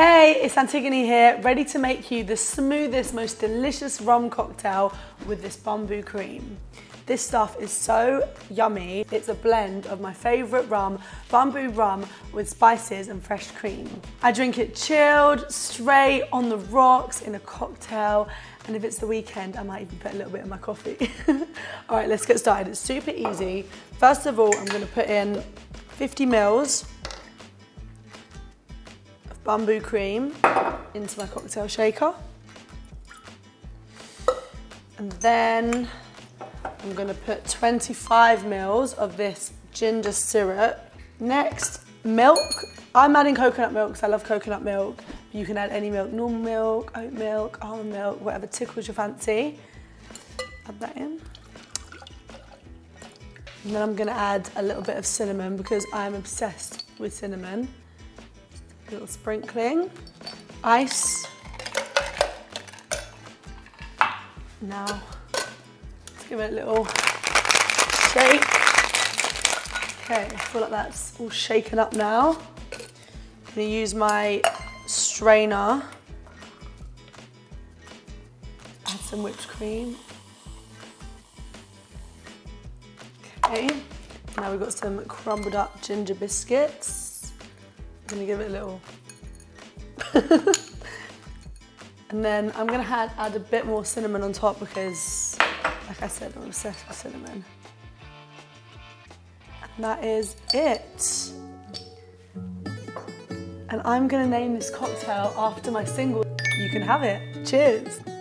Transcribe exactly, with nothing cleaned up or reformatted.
Hey, it's Antigoni here, ready to make you the smoothest, most delicious rum cocktail with this bumbu cream. This stuff is so yummy. It's a blend of my favorite rum, bumbu rum, with spices and fresh cream. I drink it chilled, straight, on the rocks, in a cocktail, and if it's the weekend, I might even put a little bit in my coffee. All right, let's get started. It's super easy. First of all, I'm gonna put in fifty mils of bumbu cream into my cocktail shaker. And then I'm gonna put twenty-five mils of this ginger syrup. Next, milk. I'm adding coconut milk because I love coconut milk. You can add any milk, normal milk, oat milk, almond milk, whatever tickles your fancy. Add that in. And then I'm gonna add a little bit of cinnamon because I'm obsessed with cinnamon. A little sprinkling. Ice. Now, give it a little shake. Okay, I feel like that's all shaken up now. I'm gonna use my strainer. Add some whipped cream. Okay, now we've got some crumbled up ginger biscuits. I'm gonna give it a little. And then I'm gonna add, add a bit more cinnamon on top because, like I said, I'm obsessed with cinnamon. And that is it. And I'm gonna name this cocktail after my single. You can have it. Cheers.